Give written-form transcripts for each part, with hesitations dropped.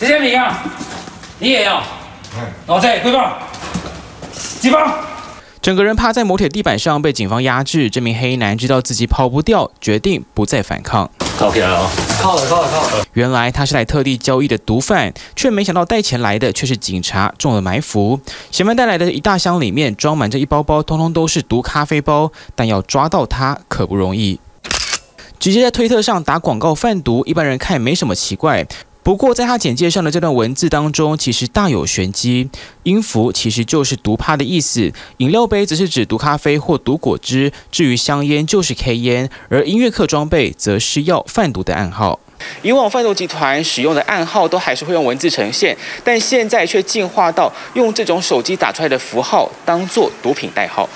这些米啊，你也要。老蔡，汇报，举报。 整个人趴在摩铁地板上，被警方压制。这名黑衣男知道自己跑不掉，决定不再反抗。铐起来了！铐了！原来他是来特地交易的毒贩，却没想到带钱来的却是警察，中了埋伏。嫌犯带来的一大箱里面装满着一包包，通通都是毒咖啡包，但要抓到他可不容易。直接在推特上打广告贩毒，一般人看没什么奇怪。 不过，在他简介上的这段文字当中，其实大有玄机。音符其实就是毒趴的意思，饮料杯则是指毒咖啡或毒果汁，至于香烟就是 K 烟，而音乐课装备则是要贩毒的暗号。 以往贩毒集团使用的暗号都还是会用文字呈现，但现在却进化到用这种手机打出来的符号当做毒品代号。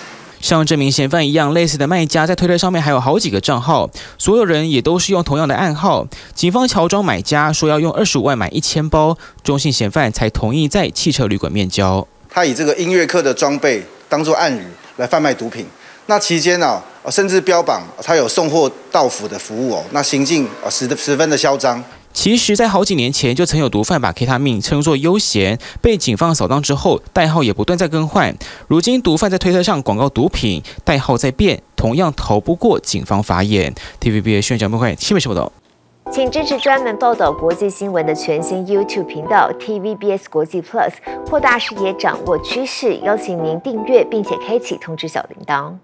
像这名嫌犯一样，类似的卖家在推特上面还有好几个账号，所有人也都是用同样的暗号。警方乔装买家说要用25万买1000包，中性嫌犯才同意在汽车旅馆面交。他以这个音乐课的装备当做暗语来贩卖毒品。那期间啊，甚至标榜他有送货到府的服务哦，那行径啊十分的嚣张。 其实，在好几年前就曾有毒贩把 K 他命称作悠闲，被警方扫荡之后，代号也不断在更换。如今，毒贩在推特上广告毒品，代号在变，同样逃不过警方法眼。TVBS 宣传部会新闻报道，请支持专门报道国际新闻的全新 YouTube 频道 TVBS 国际 Plus， 扩大视野，掌握趋势。邀请您订阅并且开启通知小铃铛。